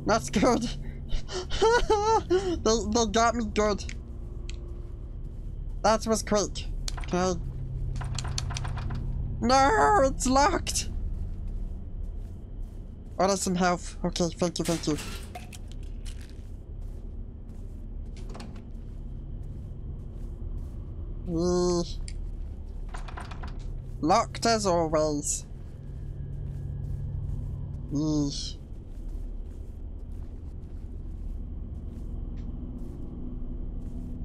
Not good. They got me good. That was quick. Okay. No! It's locked! Oh, that's some health. Okay, thank you. Locked as always.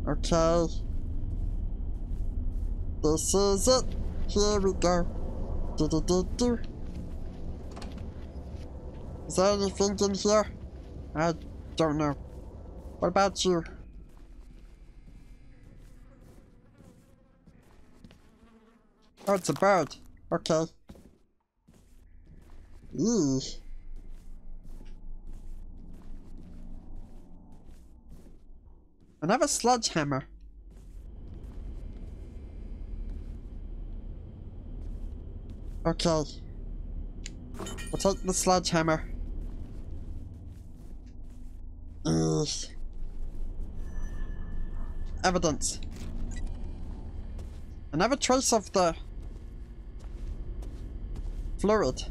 Okay. This is it. Here we go. Do. Is there anything in here? I don't know. What about you? Oh, it's a bird. Okay. Eee. Another sledgehammer. Okay. I'll take the sledgehammer. Eee. Evidence. Another trace of the fluid.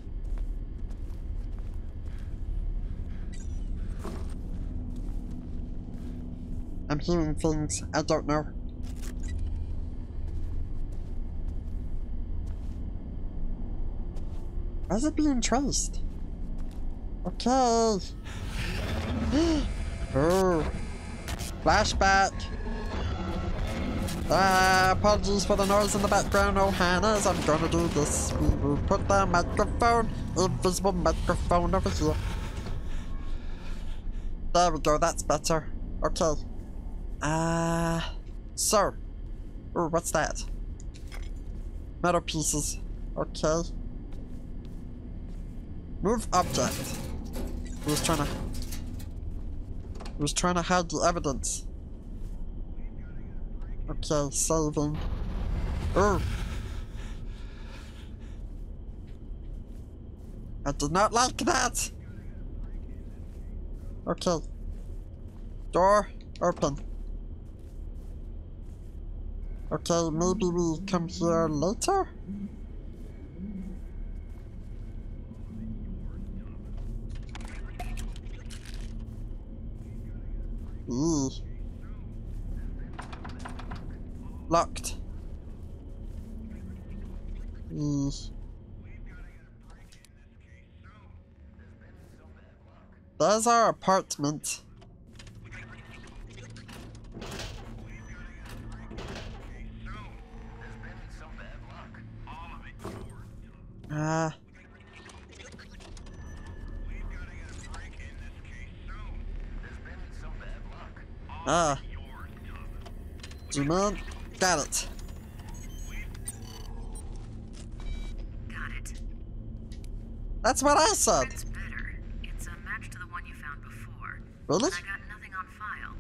I'm hearing things I don't know. Why is it being traced? Okay. Oh. Flashback. Apologies for the noise in the background, Ohana's. I'm gonna do this. We will put the microphone, invisible microphone, over here. There we go, that's better. Okay. So. Ooh, what's that? Metal pieces. Okay. Move object. He was trying to hide the evidence. Okay, saving. Ooh. I did not like that! Okay. Door open. Okay, maybe we come here later? Eee. Locked. Eee. There's our apartment. Well, got it. That's what I said. That's better. It's a match to the one you found before. Really? I got nothing on file.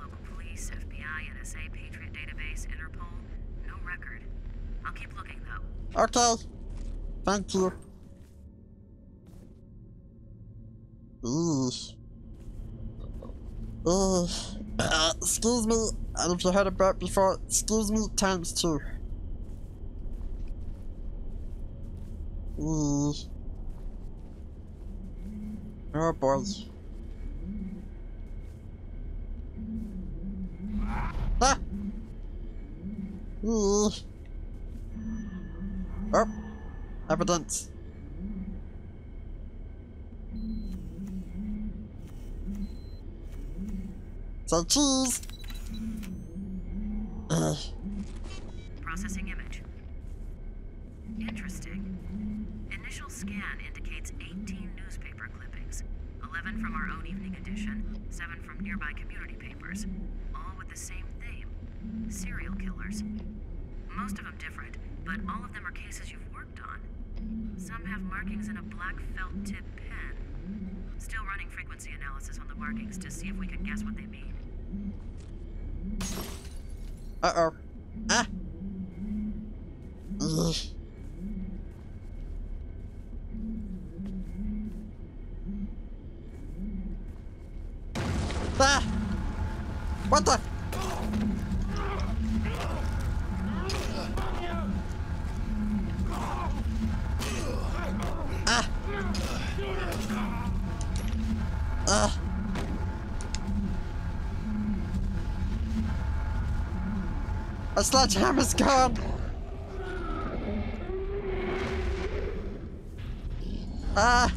Local police, FBI, NSA, Patriot database, Interpol. No record. I'll keep looking though. Okay. Thank you. Excuse me, and if you heard about before, excuse me ×2. Eee. Oh boy. Ah! Eee. Oh! Evidence. So cheese. Processing image. Interesting. Initial scan indicates 18 newspaper clippings, 11 from our own evening edition, 7 from nearby community papers, all with the same theme: serial killers. Most of them different, but all of them are cases you've worked on. Some have markings in a black felt tip pen. Still running frequency analysis on the markings to see if we can guess what they mean. Uh-oh. Ah! Ugh. Ah! What the? Ah! Ah! A sledgehammer's gone! Ah!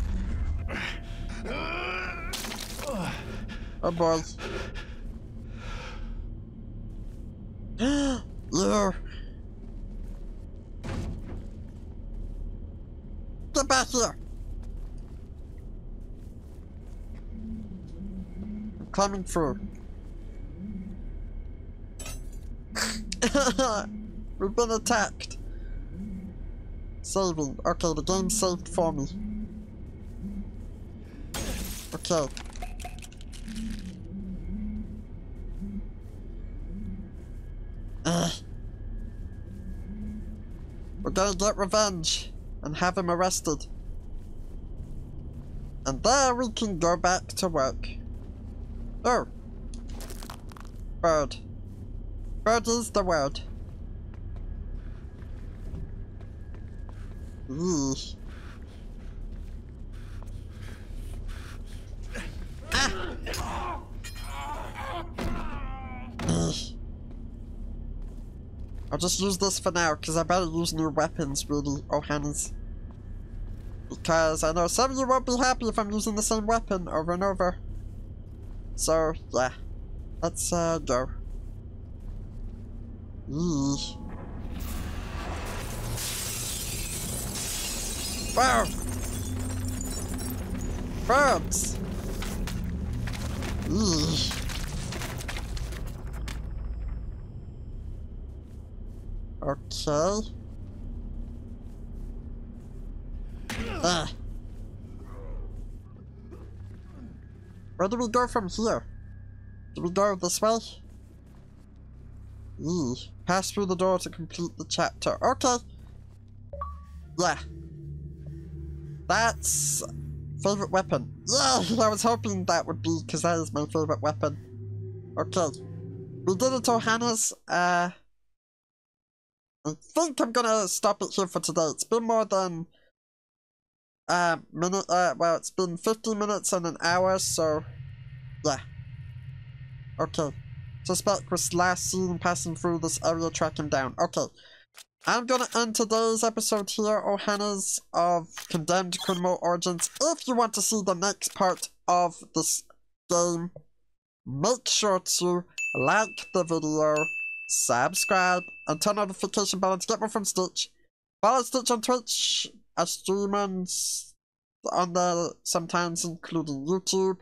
Oh boy. Lure! Get back here! I'm climbing through. We've been attacked. Saving. Okay, the game saved for me. Okay. We're gonna get revenge and have him arrested. And there we can go back to work. Oh. Bird. Bird is the word. Eesh. Ah. Eesh. I'll just use this for now, because I better use new weapons, really, oh hannies. Because I know some of you won't be happy if I'm using the same weapon over and over. So, yeah. Let's go. Eesh. Wow! Birds! Eesh. Okay. Ah. Where do we go from here? Do we go this way? Eee. Pass through the door to complete the chapter. Okay. Yeah. That's Favorite weapon. Yeah, I was hoping that would be, because that is my favorite weapon. Okay. We did it, Johannes. I think I'm gonna stop it here for today. It's been more than well, it's been 50 minutes and an hour, so yeah. Okay. Suspect was last seen passing through this area, track him down. Okay. I'm gonna end today's episode here, Johannes, of Condemned Criminal Origins. If you want to see the next part of this game, make sure to like the video, subscribe, and turn notification bell to get more from Stitch. Follow Stitch on Twitch. I stream on there sometimes, including YouTube.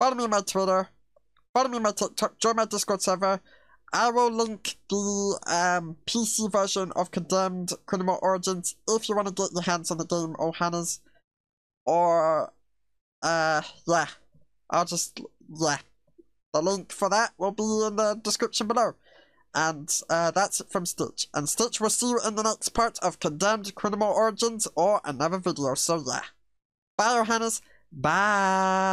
Follow me on my Twitter. Follow me on my TikTok. Join my Discord server. I will link the PC version of Condemned Criminal Origins if you want to get your hands on the game, Johannes. Or, yeah. I'll just, yeah. The link for that will be in the description below. And that's it from Stitch. And Stitch will see you in the next part of Condemned Criminal Origins or another video. So, yeah. Bye, Johannes. Bye.